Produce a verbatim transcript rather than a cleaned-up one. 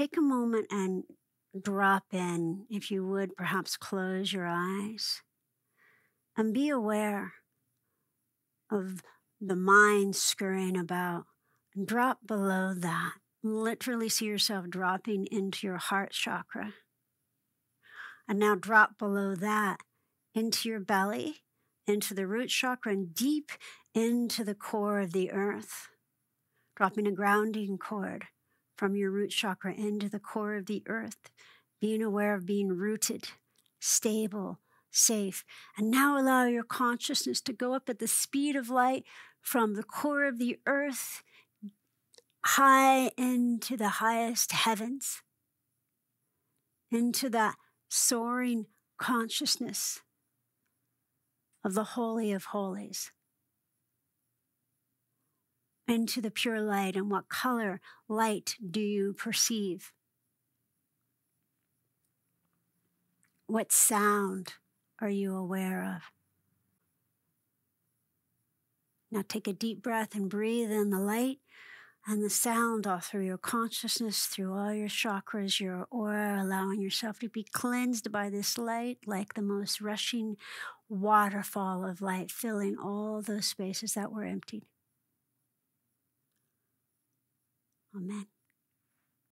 take a moment and drop in, if you would, perhaps close your eyes and be aware of the mind scurrying about. Drop below that. Literally see yourself dropping into your heart chakra. And now drop below that into your belly, into the root chakra, and deep into the core of the earth. Dropping a grounding cord from your root chakra into the core of the earth, being aware of being rooted, stable, safe. And now allow your consciousness to go up at the speed of light from the core of the earth high into the highest heavens, into that soaring consciousness of the Holy of Holies, into the pure light. And what color light do you perceive? What sound are you aware of? Now take a deep breath and breathe in the light and the sound all through your consciousness, through all your chakras, your aura, allowing yourself to be cleansed by this light like the most rushing waterfall of light, filling all those spaces that were emptied. Amen.